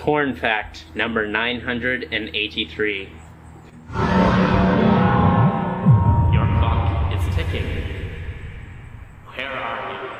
Corn fact number 983. Your clock is ticking. Where are you?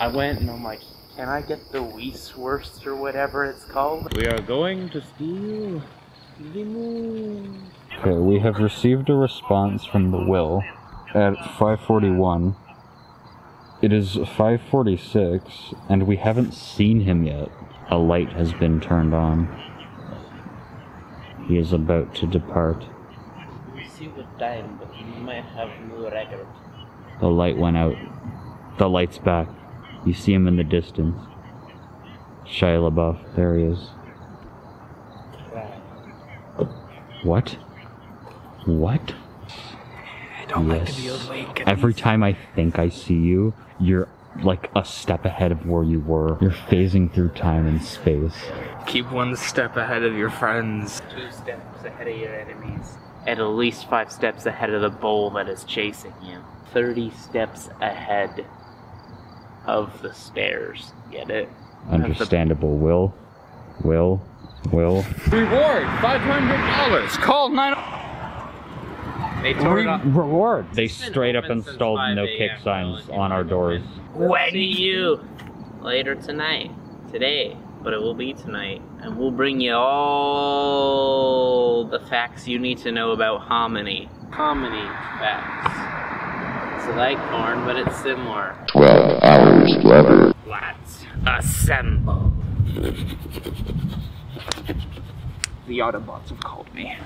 I went and I'm like, can I get the Weisswurst or whatever it's called? We are going to steal the moon. Okay, we have received a response from the will at 5:41. It is 5:46 and we haven't seen him yet. A light has been turned on. He is about to depart. We see the time, but we might have no record. The light went out. The light's back. You see him in the distance. Shia LaBeouf, there he is. What? What? I don't like to be awake. Every time I think I see you, you're like a step ahead of where you were. You're phasing through time and space. Keep one step ahead of your friends. 2 steps ahead of your enemies. At least 5 steps ahead of the bull that is chasing you. 30 steps ahead of the stairs. Get it? Understandable. Will. Reward! $500! Call 911! They tore it up. Reward! They straight up installed no kick signs on our doors. When do you? Later tonight. Today. But it will be tonight. And we'll bring you all the facts you need to know about hominy. Hominy facts. Like corn, but it's similar. 12 hours later. Let's assemble. The Autobots have called me.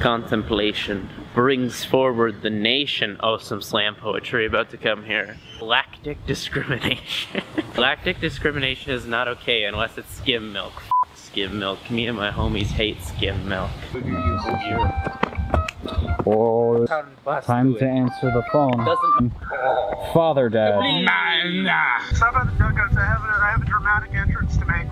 Contemplation brings forward the nation. Oh, some slam poetry about to come here. Lactic discrimination. Lactic discrimination is not okay unless it's skim milk. F skim milk. Me and my homies hate skim milk. Oh, time to answer the phone. Father Dad. Stop at the dugouts. I have a dramatic entrance to make.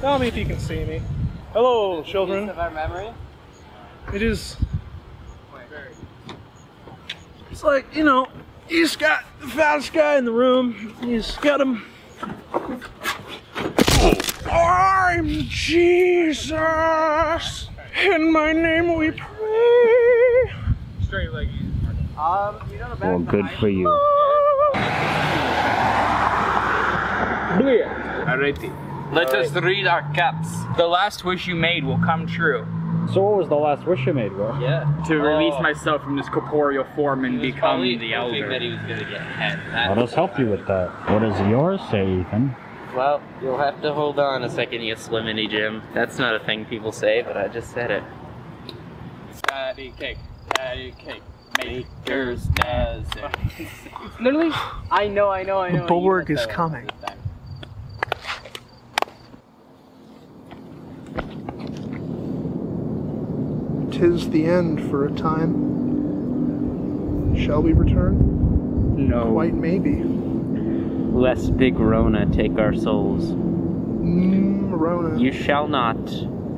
Tell me if you can see me. Hello, children. Use of our memory? It is. It's like, you know, he's got the fattest guy in the room. He's got him. I'm Jesus. In my name we pray. Straight leg. Well, good for you. Alrighty. Let us read our cats. The last wish you made will come true. So what was the last wish you made, bro? Yeah. To release myself from this corporeal form and become the elder. That he was gonna get head. Let us help you with that. What does yours say, Ethan? Well, you'll have to hold on a second, you sliminy Jim. That's not a thing people say, but I just said it. Patty cake, maker's dozen. Literally, I know. Borg is coming. Tis the end for a time. Shall we return? No. Quite maybe. Lest big Rona take our souls. Rona. You shall not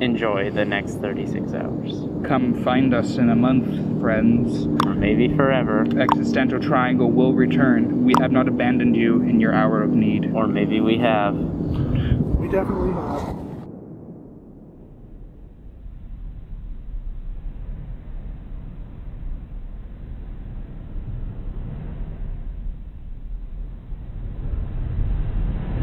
enjoy the next 36 hours. Come find us in a month, friends. Or maybe forever. Existential Triangle will return. We have not abandoned you in your hour of need. Or maybe we have. We definitely have.